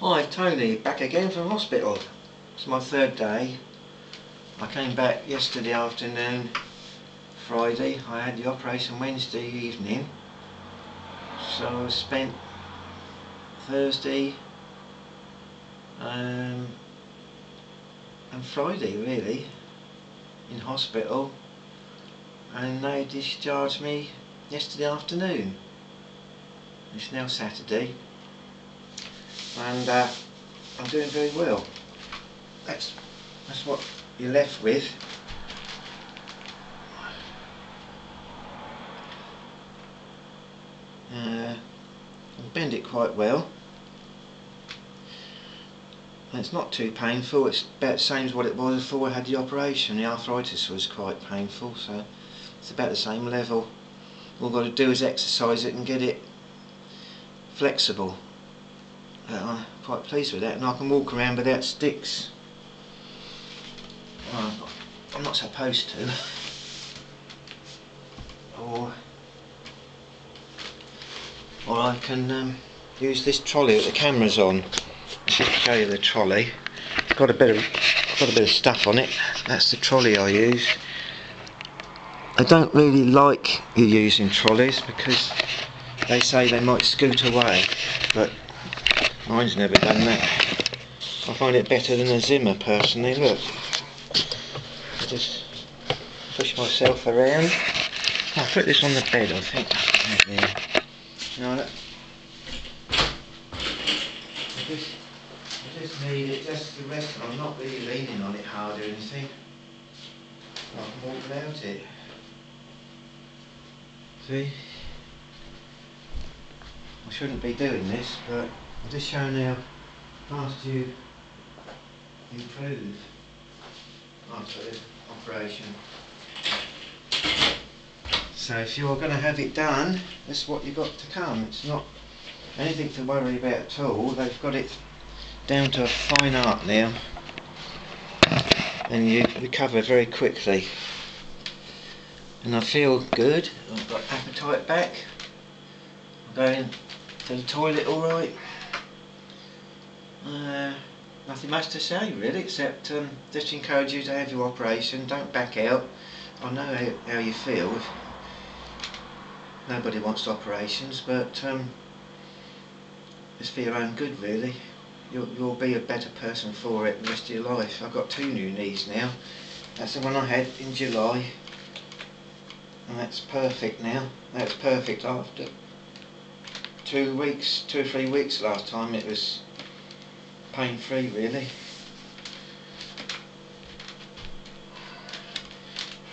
Hi, Tony, back again from hospital. It's my third day. I came back yesterday afternoon, Friday. I had the operation Wednesday evening. So I spent Thursday and Friday really in hospital, and they discharged me yesterday afternoon. It's now Saturday, and I'm doing very well. That's what you're left with. I bend it quite well, and it's not too painful. It's about the same as what it was before I had the operation. The arthritis was quite painful, so it's about the same level. All I've got to do is exercise it and get it flexible. I'm quite pleased with that, and I can walk around without sticks. Well, I'm not supposed to. Or I can use this trolley that the camera's on. I'll show you the trolley. It's got a bit of stuff on it. That's the trolley I use. I don't really like you using trolleys because they say they might scoot away, but mine's never done that. I find it better than a Zimmer personally. Look, I just push myself around. I'll put this on the bed, I think. There. No, no. I just need it just to rest. I'm not really leaning on it hard or anything. I can walk without it. See? I shouldn't be doing this, but I'm just showing how fast you improve after the operation. So if you're going to have it done, that's what you've got to come. It's not anything to worry about at all. They've got it down to a fine art now, and you recover very quickly. And I feel good. I've got appetite back. I'm going to the toilet alright. Nothing much to say really, except just encourage you to have your operation. Don't back out. I know how you feel. Nobody wants operations, but it's for your own good really. You'll be a better person for it the rest of your life. I've got two new knees now. That's the one I had in July, and that's perfect now. That's perfect after 2 weeks, 2 or 3 weeks last time. It was pain-free really.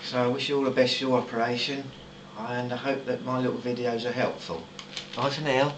So I wish you all the best for your operation, and I hope that my little videos are helpful. Bye for now.